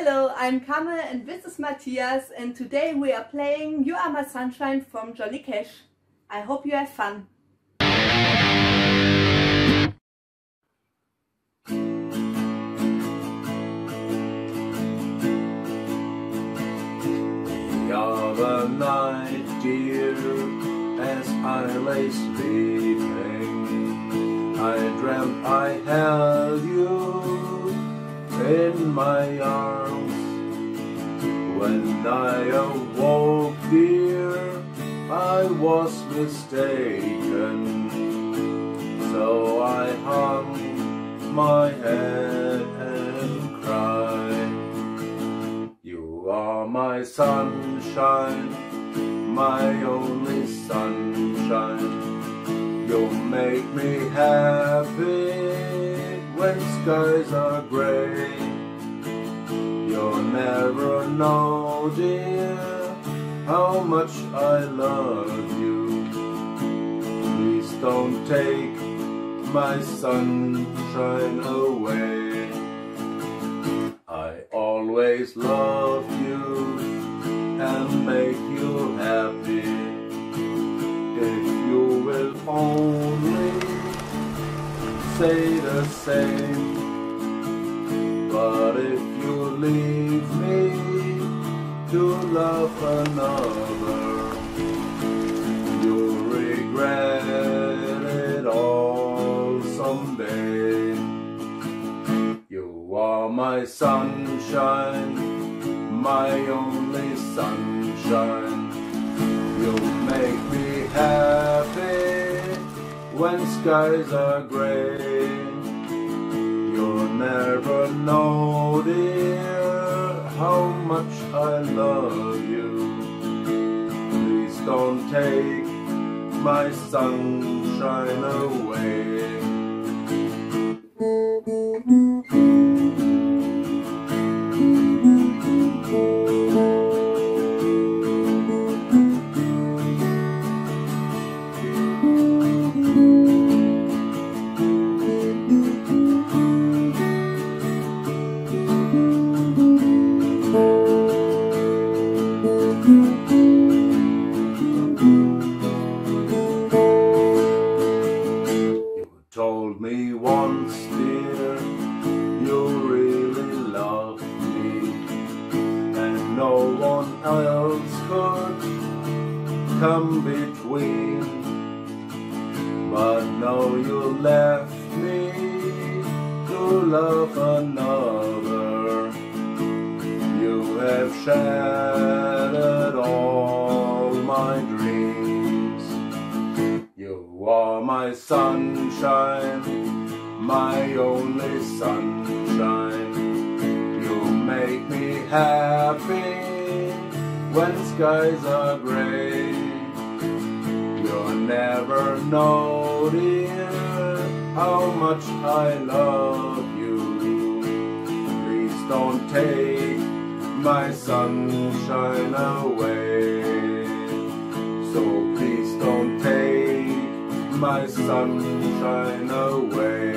Hello, I'm Carmel and this is Matthias, and today we are playing You Are My Sunshine from Johnny Cash. I hope you have fun. The other night, dear, as I lay sleeping, I dreamt I held you in my arms. When I awoke, dear, I was mistaken, so I hung my head and cried. You are my sunshine, my only sunshine. You make me happy when skies are grey. You'll never know, dear, how much I love you. Please don't take my sunshine away. I always love you and make you happy, if you will only say the same. But if you leave me to love another, you'll regret it all someday. You are my sunshine, my only sunshine. You'll make me happy when skies are grey. You'll never know, dear, how much I love you. Please don't take my sunshine away. Come between, but now you left me to love another. You have shattered all my dreams. You are my sunshine, my only sunshine. You make me happy when skies are grey. You'll never know, dear, how much I love you. Please don't take my sunshine away. So please don't take my sunshine away.